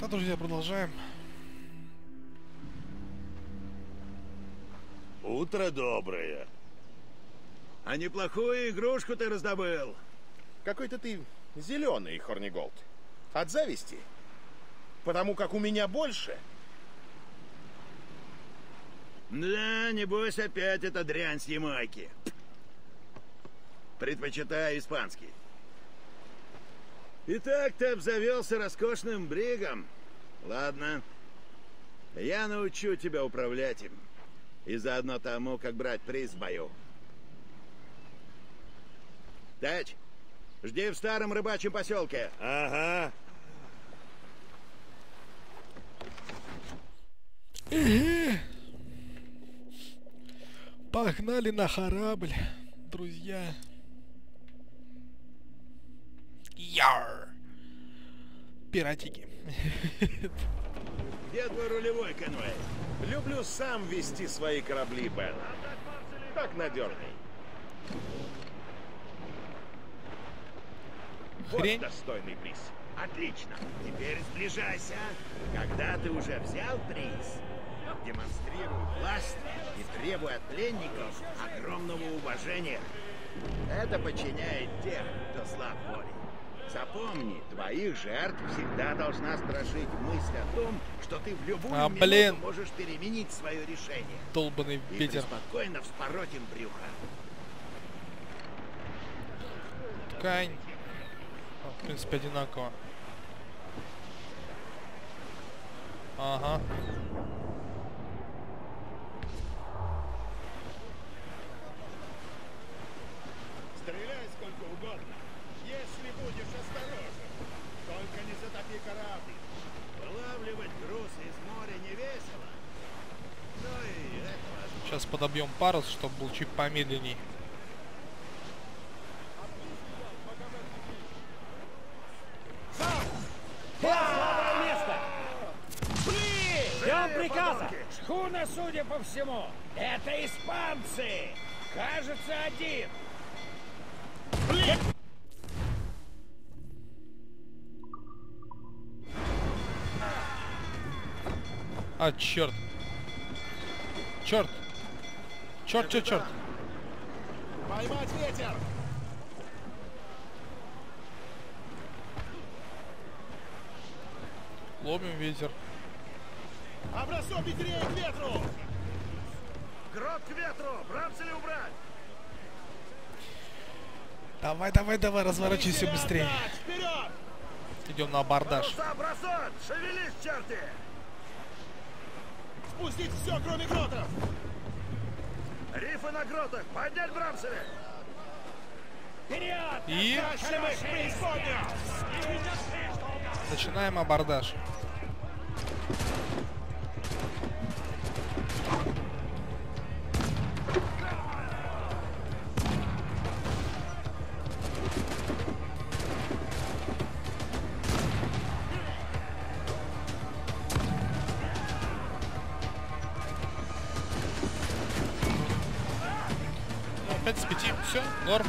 Да, друзья, продолжаем. Утро доброе. А неплохую игрушку ты раздобыл. Какой-то ты зеленый, Хорниголд. От зависти? Потому как у меня больше? Да, небось опять эта дрянь с Ямайки. Предпочитаю испанский. Итак, ты обзавелся роскошным бригом. Ладно. Я научу тебя управлять им. И заодно тому, как брать приз в бою. Тач, жди в старом рыбачьем поселке. Ага. Погнали на корабль, друзья. Яр! Пиратики. Где твой рулевой, Конвей? Люблю сам вести свои корабли, Бен. Так надежный. Хрень. Вот достойный приз. Отлично. Теперь сближайся. Когда ты уже взял приз, демонстрируй власть и требуй от пленников огромного уважения. Это подчиняет тех, кто слаб воли. Запомни, твоих жертв всегда должна страшить мысль о том, что ты в любую минуту можешь переменить свое решение. Долбанный ветер. И спокойно вспороть им брюхо. Ткань. В принципе, одинаково. Ага. Стреляй сколько угодно. Если будешь осторожен, только не затопи корабль. Вылавливать грузы из моря не весело. Ну и это... Сейчас подобьем парус, чтобы был чуть помедленней. Слабое место! Ждем приказа! Шхуна, судя по всему, это испанцы! Кажется, один! Блин! А, черт! Черт! Черт, черт, черт! Поймать ветер! Ловим ветер. Образцом ветерей к ветру! Грот к ветру! Брамсели убрать! Давай, давай, давай, разворачивайся быстрее. Вперед! Идем на абордаж. Образцом! Шевелись, черти! Спустить все, кроме гротов! Рифы на гротах! Поднять брамсели! Вперед! И... Начинаем абордаж. Опять с 5. Все, норм.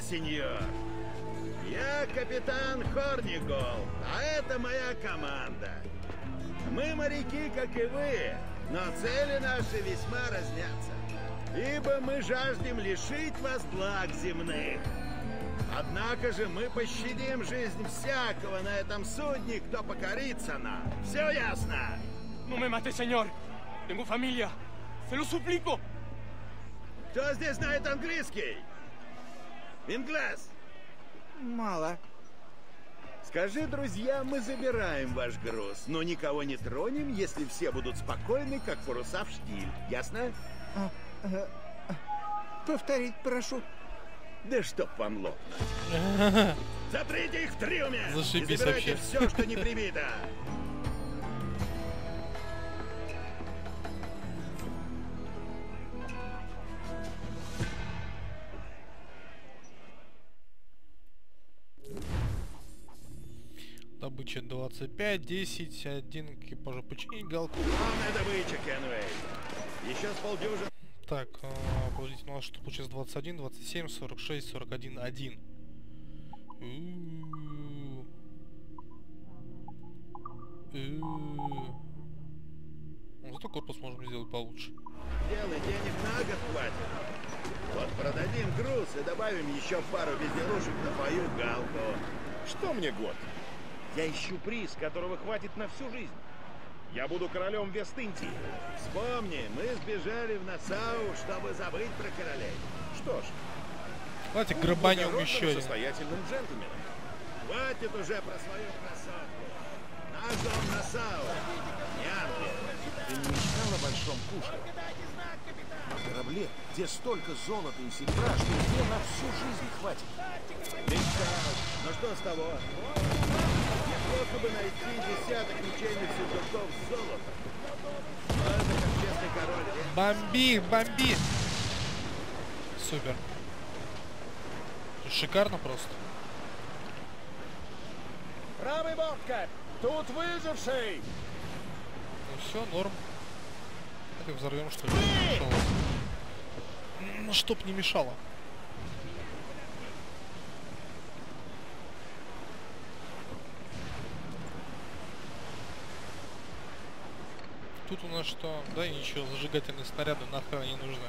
Сеньор, я капитан Хорнигол, а это моя команда. Мы моряки, как и вы, но цели наши весьма разнятся, ибо мы жаждем лишить вас благ земных. Однако же мы пощадим жизнь всякого на этом судне, кто покорится нам. Все ясно? Ну, me mate, сеньор. Tengo familia. Se lo suplico. Кто здесь знает английский? Инглес! Мало. Скажи, друзья, мы забираем ваш груз, но никого не тронем, если все будут спокойны, как паруса в штиль. Ясно? Повторить прошу. Да чтоб вам лопнуть. Заприте их в трюме! Зашибись вообще. Все, что не прибито. Добыча 25, 10, 1 экипажа починить галку. Главная добыча, Конвей. Еще с полдюжины. Так, Охладить у нас что получилось 21, 27, 46, 41, 1. Ну, зато корпус можем сделать получше. Делай, денег на год хватит. Вот продадим груз и добавим еще пару безделушек на твою галку. Что мне год? Я ищу приз, которого хватит на всю жизнь. Я буду королем Вест-Индии. Вспомни, мы сбежали в Нассау, чтобы забыть про королей. Что ж, давайте грабанем еще состоятельным джентльменом. Хватит уже про свою красотку. Наш дом Нассау. Ты не мечтал о большом куше? На корабле, где столько золота и серебра, что тебе на всю жизнь хватит. Мечтал. Но что с того? Просто бы найти десяток ничейных сундуков золота. Ладно, как честный король. Бомби, бомби! Супер. Шикарно просто. Правый борт, Кэп! Тут выживший! Ну все, норм. Так и взорвем, что ли? Ну, чтоб не мешало. Тут у нас что? Да и ничего, зажигательные снаряды нахрен не нужны.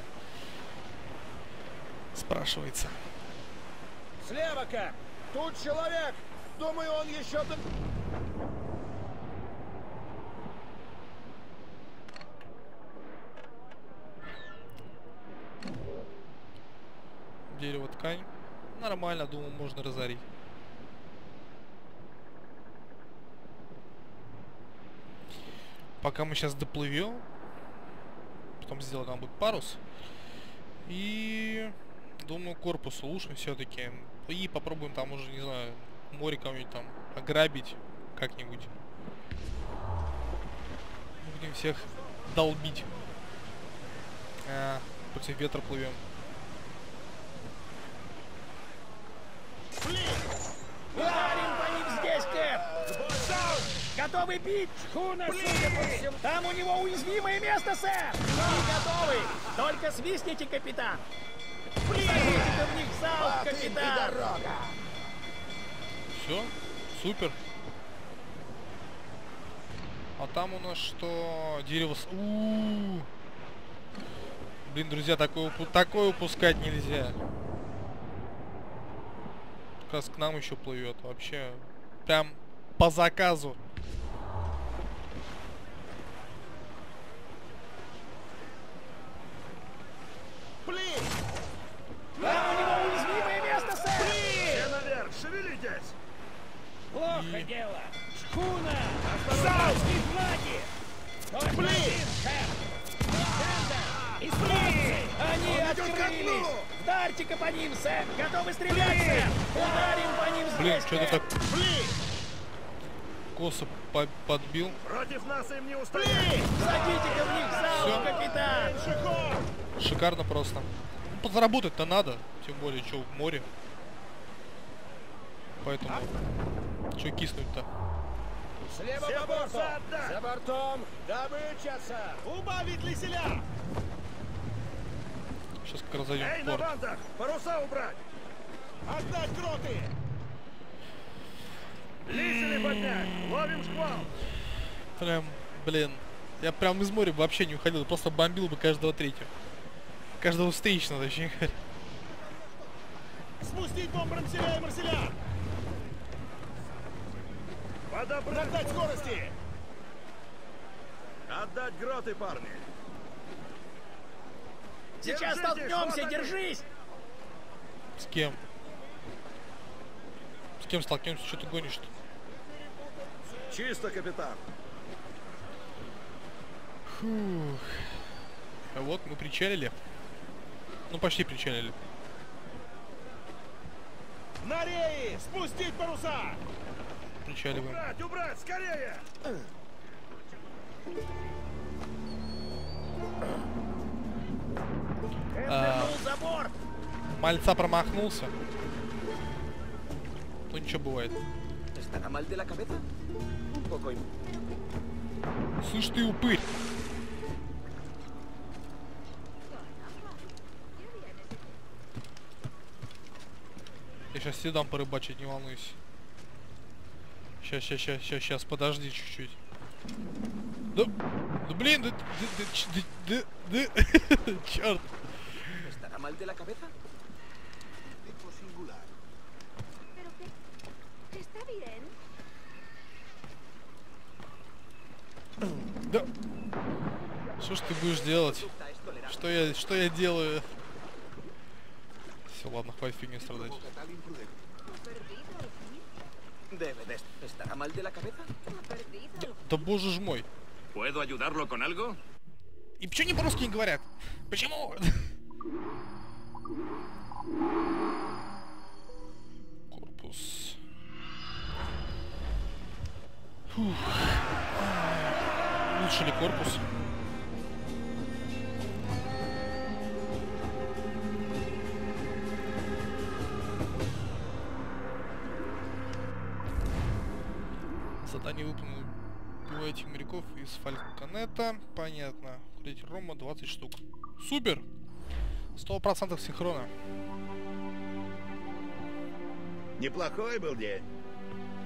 Спрашивается. Слева-ка! Тут человек! Думаю, он еще тут. Дерево, ткань. Нормально, думаю, можно разорить. Пока мы сейчас доплывем, потом сделаем там будет парус. И думаю, корпус улучшим все-таки. И попробуем там уже, не знаю, море кому-нибудь там ограбить как-нибудь. Будем всех долбить. Против ветра плывем. Ударим по ним здесь, Кэп! Готовы бить? Шхуна, судя по всему. Там у него уязвимое место, сэр! Мы готовы! Только свистните, капитан! Блин! В них залп, капитан! Все, супер. А там у нас что? Дерево с... Блин, друзья, такое упускать нельзя. Как раз к нам еще плывет. Вообще, прям по заказу. Там у него уязвимое место, сэр! Все наверх, шевелитесь! Плохо дело! Шхуна! Осторожные флаги! Только один, сэр! Центр! И справцы! Они открылись! Ударьте-ка по ним, сэр! Готовы стрелять, сэр! Ударим по ним здесь! Блин, что-то так... Косо подбил. Против нас им не устоять! Садите-ка в них залп, капитан! Шикарно просто. Подзаработать-то надо, тем более, что в море. Поэтому, что киснуть-то? Слева по борту! За бортом! Добыча! Убавить лиселя! Сейчас как раз зайдем в порт. На бандах! Паруса убрать! Отдать гроты! Лисели поднять! Ловим шквал! Прям, блин. Я прям из моря вообще не уходил, просто бомбил бы каждого третьего. Каждого встречного, точнее говоря. Спустить бомб Рамселя и Марселя! Подобрать скорости! Отдать гроты, парни! Сейчас столкнемся, держись! С кем? С кем столкнемся? Что ты гонишь-то? Чисто, капитан! Фух. А вот мы причалили. Ну, почти причалили. На реи! Спустить паруса! Причаливаем. Убрать, убрать, скорее! За борт! Мальца промахнулся. Ну, ничего, бывает. Слышь, ты упырь! Я сейчас сюда порыбачить, не волнуйся. Сейчас, подожди чуть-чуть. Да блин, да, черт. Да. Что ж ты будешь делать? Что я делаю? Все, ладно, хватит фигни страдать. Да боже ж мой. И почему не по-русски не говорят? Почему? Корпус. Фух. Улучшили корпус. Задание выполнено у этих моряков из Фальконета. Понятно. Курить рома 20 штук. Супер! 100% синхрона. Неплохой был день.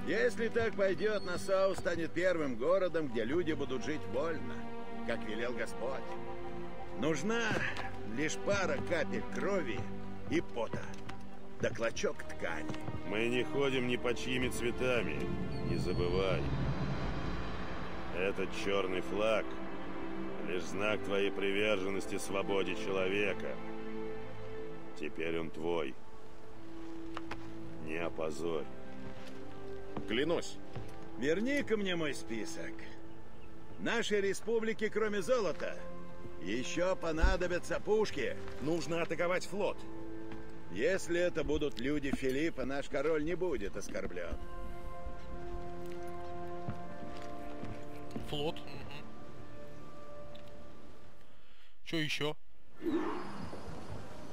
Если так пойдет, Нассау станет первым городом, где люди будут жить вольно, как велел Господь. Нужна лишь пара капель крови и пота, да клочок ткани. Мы не ходим ни под чьими цветами, не забывай. Этот черный флаг — лишь знак твоей приверженности свободе человека. Теперь он твой. Не опозорь. Клянусь. Верни-ка мне мой список. Нашей республике, кроме золота, еще понадобятся пушки. Нужно атаковать флот. Если это будут люди Филиппа, наш король не будет оскорблен. Флот. Что еще?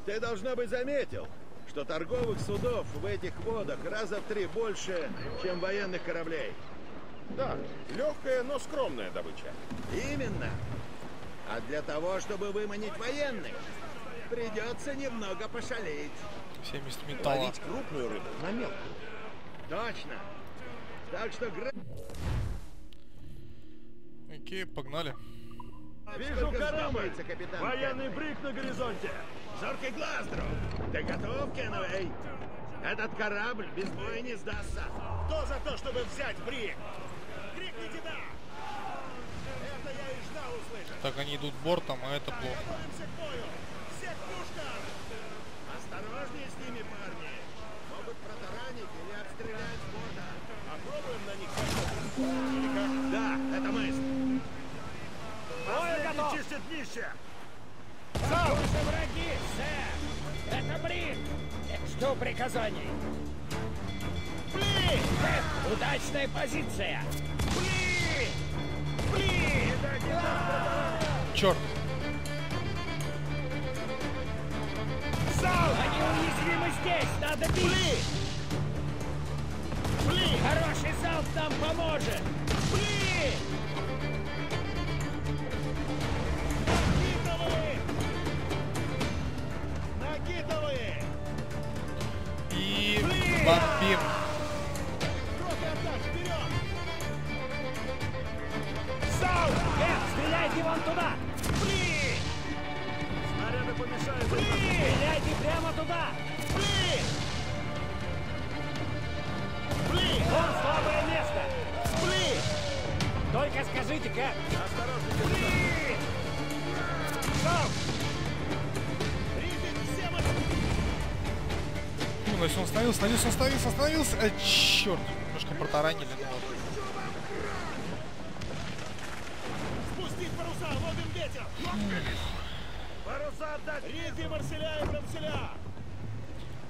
Ты, должно быть, заметил, что торговых судов в этих водах раза в 3 больше, чем военных кораблей. Да, легкая, но скромная добыча. Именно. А для того, чтобы выманить военных, придется немного пошалить. 70 металла. Ловить крупную рыбу на мелкую. Точно. Так что... Окей, погнали. Вижу корабль! Военный брик на горизонте! Зоркий глаз, друг! Ты готов, Кенуэй? Этот корабль без боя не сдастся! Кто за то, чтобы взять брик? Крикните «да»! Это я и ждал услышать! Так, они идут бортом, а это плохо. Все к пушкам! Осторожнее с ними, парни! Могут протаранить или отстрелять с борта. Попробуем на них как-то. Да, это мысль! Последний чистит днище! Послушай, враги, сэр! Это брик! Жду приказаний! Блин! Удачная позиция! Блин! Блин! Черт! Сал! Они уязвимы здесь! Надо бить! Блин! Блин! Хороший залп нам поможет! Блин! И бомбим. Сау! Стреляйте вон туда! Блин! Снаряды помешают. Блин! Стреляйте прямо туда! Блин! Блин! Вон слабое место! Блин! Только скажите, как! Осторожно! Блин! Сау! Он остановился. А, черт, немножко протаранили. Спустить паруса, ловим ветер. Паруса отдать. Ризи, Марселя и Брамселя.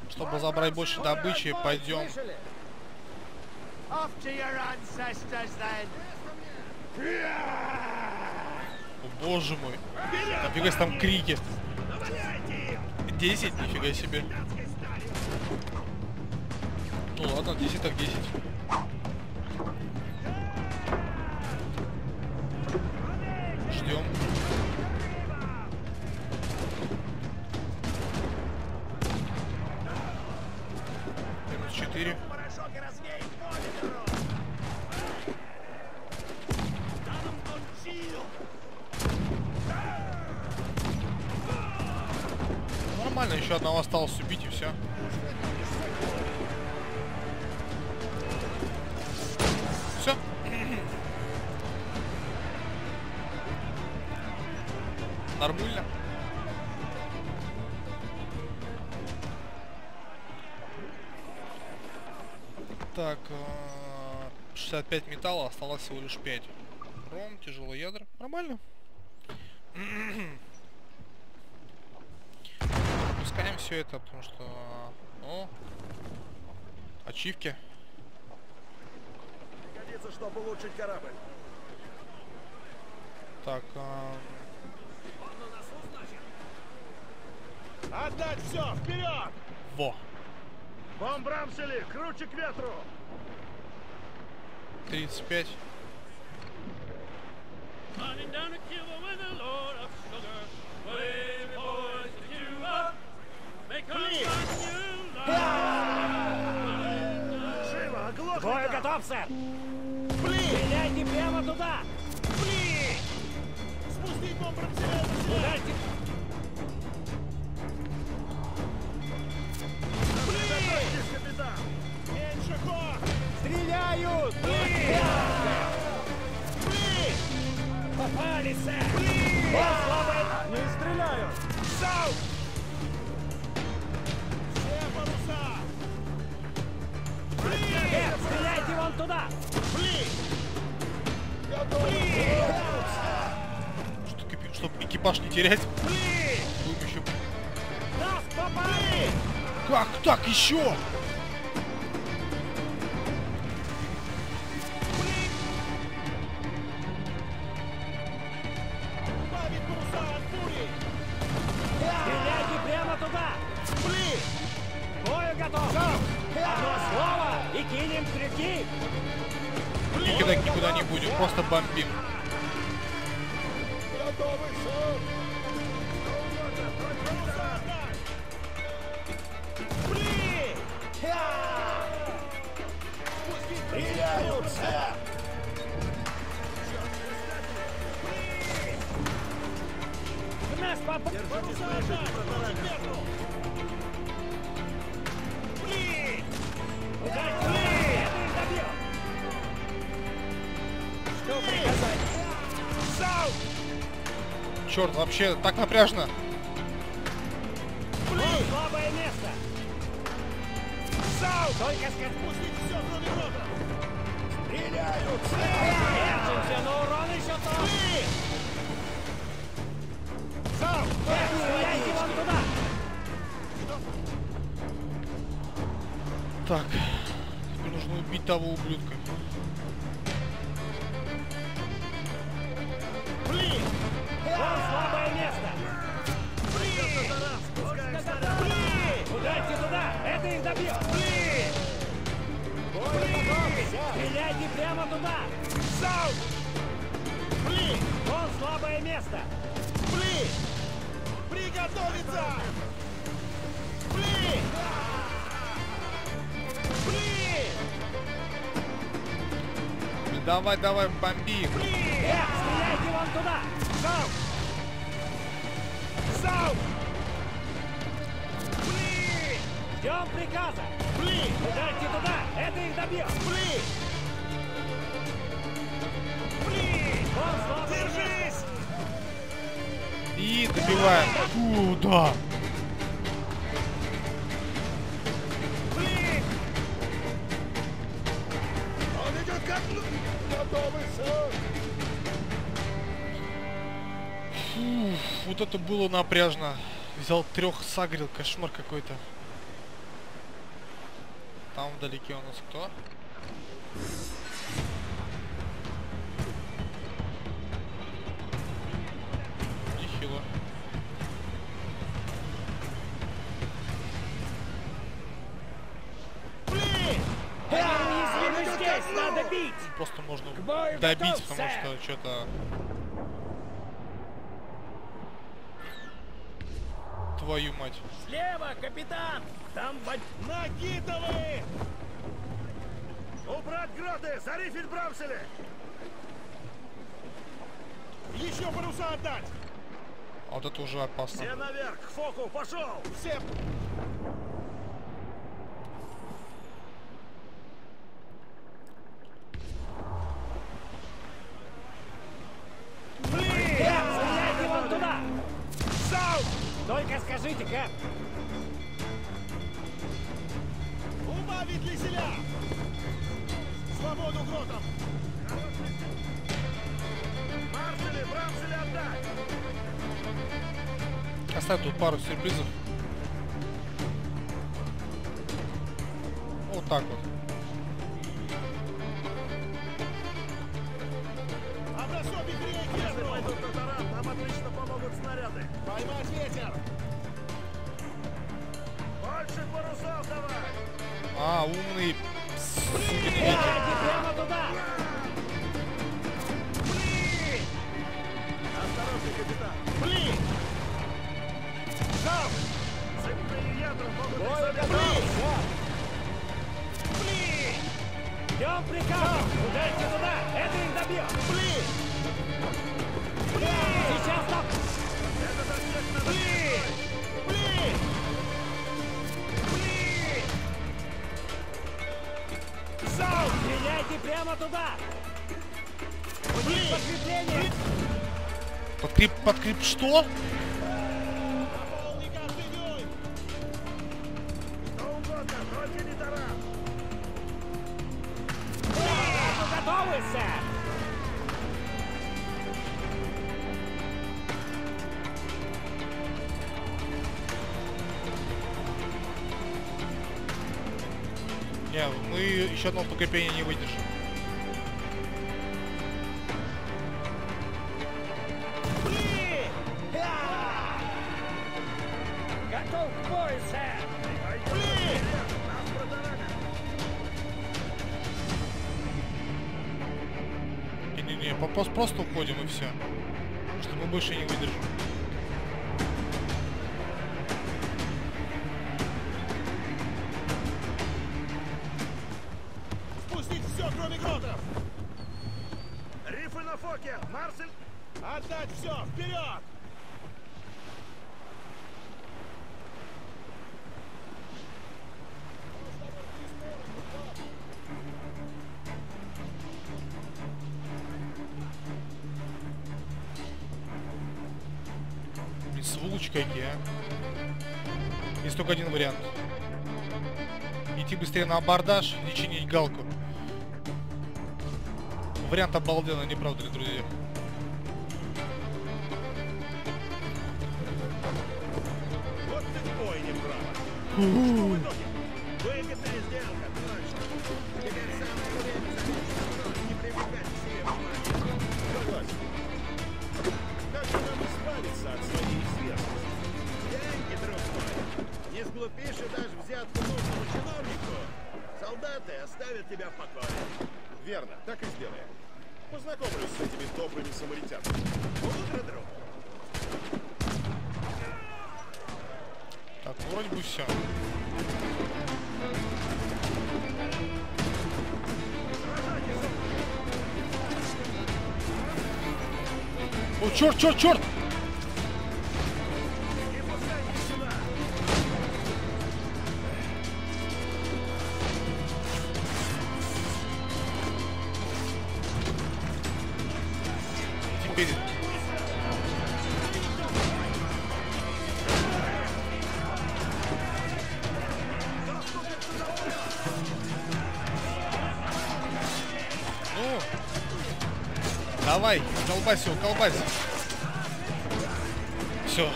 Чтобы забрать больше добычи, пойдем. О, боже мой. Нафига себе там крики. 10, нифига себе. Ну ладно, 10 так 10. Ждем. 4. Нормально, еще одного осталось убить и все. Все. Нормально. Так, 65 металла, осталось всего лишь 5. Ром, тяжелые ядра. Нормально. Пускаем все это, потому что... Ну, ачивки. Пригодится, чтобы улучшить корабль. Так, отдать все, вперед! Во! Бом Брамсели, круче к ветру! 35. Живо, оглохни! Бой готов, сэр! Стреляйте прямо туда! Блин! Спустить бом Брамсели! Стреляют! Попали, сэр! Не стреляют! Сау! Все паруса! Нет, стреляйте вон туда! Чтоб экипаж не терять. Будем еще... Нас попали! Как так еще? Никогда никуда не будем, просто бомбим. Черт, вообще так напряжно. Слабое место. Сау! Только скажи, пустите все вроде рота. Стреляют! Держимся, но урон еще там. Сау! Стреляйте вон туда. Так, теперь нужно убить того ублюдка. Слабое место! Удайте туда! Это их добьет! Стреляйте прямо туда! Вон слабое место! Приготовиться! Давай, давай, бомби! Стреляйте вон туда! Сау! Ждем приказа! Удайте туда! Это их добьет! Держись! И добиваем! Куда? Он идет как... Готовый, сэр! Фу, вот это было напряжно. Взял 3, сагрил, кошмар какой-то. Там вдалеке у нас кто? Нехило. Просто можно добить, потому что что-то... твою мать. Слева, капитан! Там накидывай! Убрать гроты! Зарифить брамсели! Еще паруса отдать! А вот это уже опасно. Все наверх! К фоку! Пошел! Все! Только скажите, как? Убавить веселя! Свободу гротам! Марсели, брамсели отдать! Оставь тут пару сюрпризов. Вот так вот. Поймать ветер! Больше парусов давай! А, умный пс! Прямо туда! Пли! Осторожней, капитан! Пли! Сам! Цепные ядра могут их забрать! Пли! Идем приказ! Удайте туда! Это их добьет! Пли! Пли! Сейчас там! Блин! Блин! Блин! Зал! Стреляйте прямо туда! Блин! Подкрепление! Подкреп что? Что угодно, только не таран! Блин! Готовы, сэр! Не, мы еще одного покрепления не выдержим. Готов к бою, сэр! Не-не-не, просто уходим и все. Что мы больше не выдержим. Марсель, отдать все, вперед! Блин, сволочи какие, а. Есть только один вариант. Идти быстрее на абордаж, не чинить галку. Вариант обалденный, не правда ли, друзья? Вот ты бой, не прав. Выгодная сделка, точно. Теперь самое время заметить, не привлекать к себе внимание. Согласен. Как же нам избавиться от своей известности? Деньги, друг мой. Не сглупишь и дашь взятку нужному чиновнику. Солдаты оставят тебя в покое. Верно, так и сделаем. Познакомлюсь с этими добрыми самаритянами. Утро, друг. Так, вроде бы все. О, черт, черт, черт! Давай, колбась его, колбась. Все.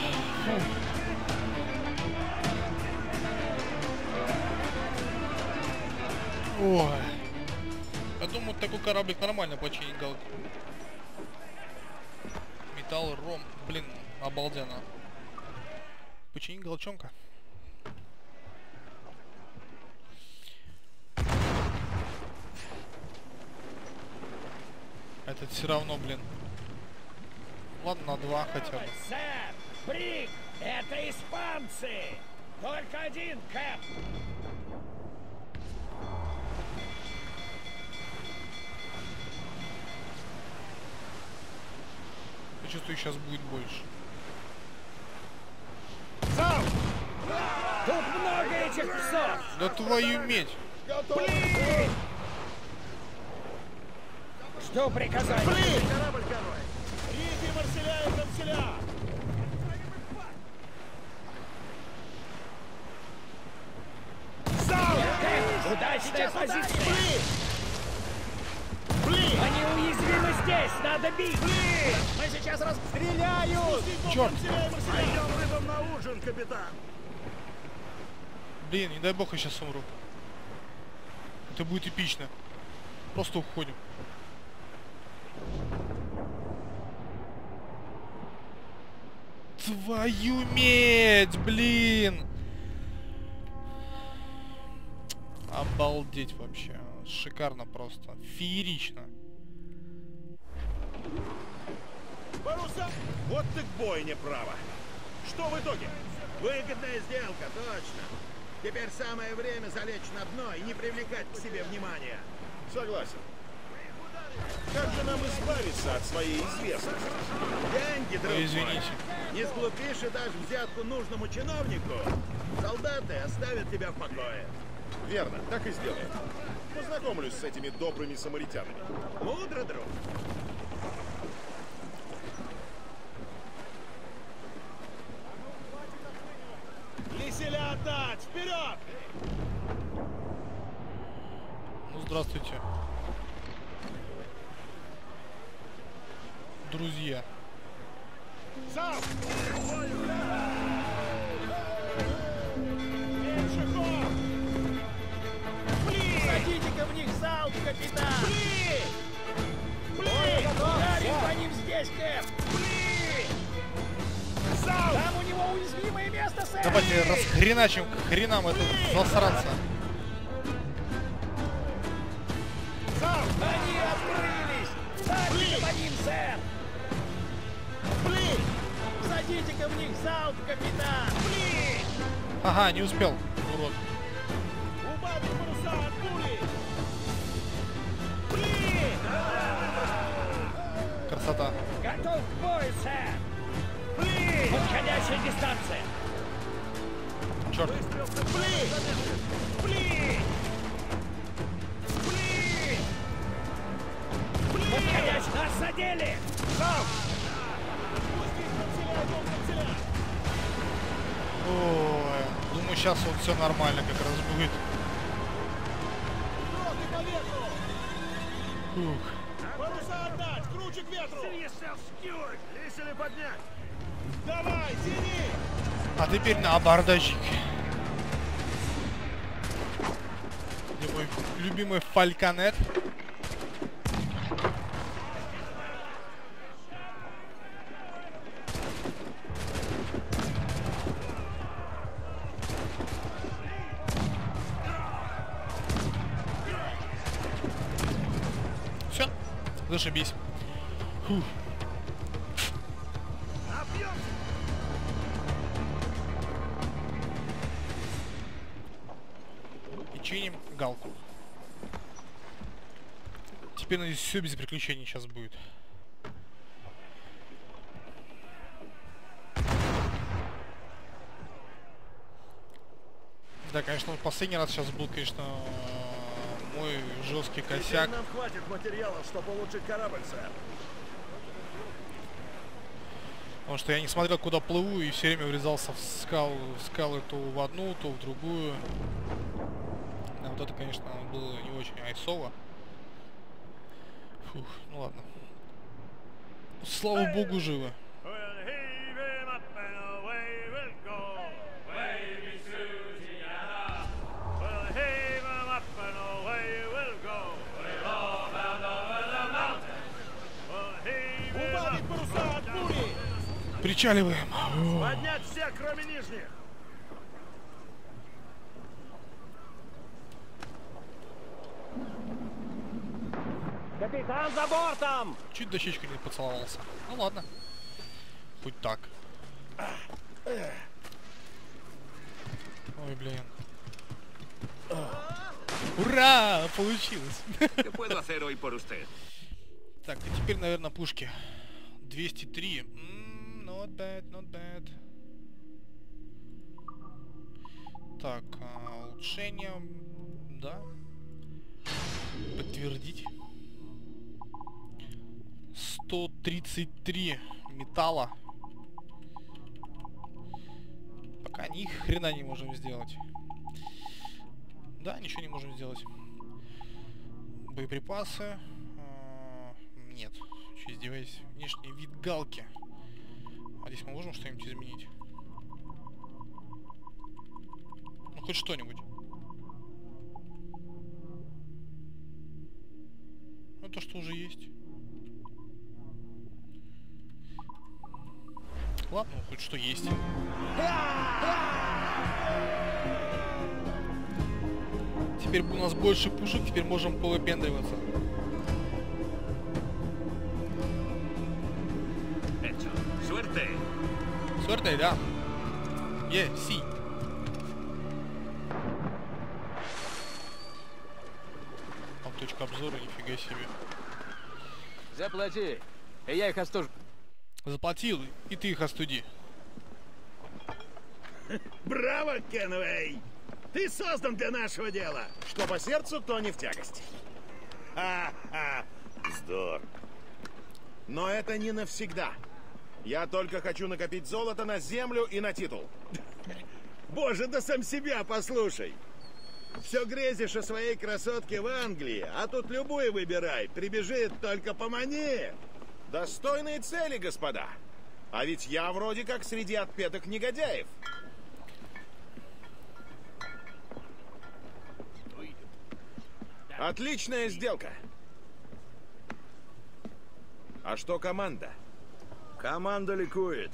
Ой. Я думаю, такой кораблик нормально починить галку. Металл, ром. Блин, обалденно. Починить галчонка. Этот все равно, блин. Ладно, на 2 хотя бы. Это испанцы! Только один, Кэп! Я чувствую, сейчас будет больше. Зал! Тут много этих псов! Да твою медь! Блин! Что приказать? Блин! Корабль второй! Риди Марселяев Марселя! Зал! Удачная позиция! Блин! Блин! Они уязвимы здесь! Надо бить! Блин! Мы сейчас расстреляют! Черт! Пойдем рыбам на ужин, капитан! Блин, не дай бог я сейчас умру. Это будет эпично. Просто уходим. Твою медь, блин! Обалдеть вообще. Шикарно просто. Феерично. Паруса! Вот ты к бойне права. Что в итоге? Выгодная сделка, точно. Теперь самое время залечь на дно и не привлекать к себе внимания. Согласен. Как же нам избавиться от своей известности? Деньги, друг мой. Не сглупишь и дашь взятку нужному чиновнику, солдаты оставят тебя в покое. Верно, так и сделаем. Познакомлюсь с этими добрыми самаритянами. Мудро, друг. Веселя отдать! Вперед! Ну, здравствуйте. Друзья. Зал! Меньшиков! Блин! Садите-ка в них залп, капитан! Блин! Блин! Ударим по ним здесь, Кэп! Блин! Зал! Уязвимое место, сэр! Давайте расхреначим к хренам этого засранца. Они открылись! Садите по ним, сэр! Блин! Садите-ка в них залп, капитан! Блин! Ага, не успел, урод. Убавить паруса от пули! Блин! Красота! Готов к бою, сэр! Блин! Подходящая дистанция! Черт! Блин! Блин! Блин! Блин! Подходящий! Нас задели! Зам! Ой, думаю, сейчас вот все нормально как раз будет. Ух. Паруса отдать! Круче к ветру! Весели поднять! Давай, тяни! А теперь на абордажик. Где мой любимый фальконет? Все, зашибись. Фух. Чиним галку. Теперь, надеюсь, все без приключений сейчас будет. Да, конечно, в последний раз сейчас был, конечно, мой жесткий косяк. Нам хватит материалов, чтобы улучшить корабль, сэр. Потому что я не смотрел, куда плыву, и все время врезался в скалы то в одну, то в другую. Вот это, конечно, было не очень айсово. Фух, ну ладно. Слава богу, живо. Причаливаем. Поднять всех, кроме нижних. Капитан за бортом! Чуть дощечку не поцеловался. Ну ладно. Хоть так. Ой, блин. Ура! Получилось! Так, и теперь, наверное, пушки. 203. Not bad, not bad. Так, улучшение. Да. Подтвердить. 133 металла. Пока ни хрена не можем сделать. Да, ничего не можем сделать. Боеприпасы. Нет. Что издеваюсь? Внешний вид галки. А здесь мы можем что-нибудь изменить? Ну, хоть что-нибудь. Ну, то, что уже есть. Ладно, хоть что есть. Теперь у нас больше пушек, теперь можем полупендриваться. Суэрте, да. Си. Там точка обзора, нифига себе. Заплати, и я их остужу. Заплатил, и ты их остуди. Браво, Кенвей! Ты создан для нашего дела. Что по сердцу, то не в тягость. Ха-ха, здорово. Но это не навсегда. Я только хочу накопить золото на землю и на титул. Боже, да сам себя послушай. Все грезишь о своей красотке в Англии, а тут любую выбирай. Прибежит, только помани. Достойные цели, господа. А ведь я вроде как среди отпетых негодяев. Отличная сделка. А что команда? Команда ликует.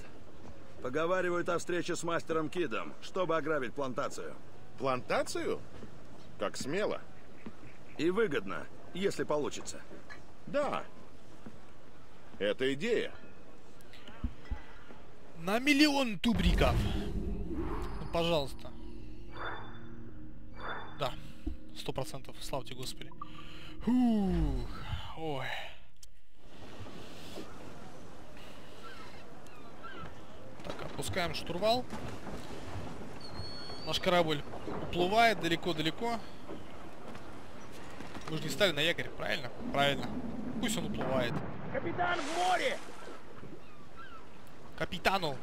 Поговаривают о встрече с мастером Кидом, чтобы ограбить плантацию. Плантацию? Как смело. И выгодно, если получится. Да. Это идея. На 1 000 000 тубриков. Ну, пожалуйста. Да. 100%. Славьте Господи. Фух. Ой. Так, опускаем штурвал. Наш корабль уплывает далеко-далеко. Мы же не стали на якорь, правильно? Правильно. Пусть он уплывает. Капитан в море! Капитану!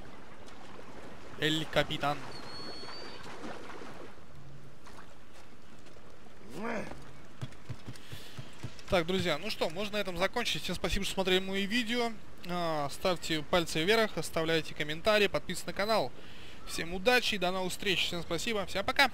Эль капитан. Так, друзья, ну что, можно на этом закончить. Всем спасибо, что смотрели мои видео. Ставьте пальцы вверх, оставляйте комментарии, подписывайтесь на канал. Всем удачи, до новых встреч, всем спасибо, всем пока!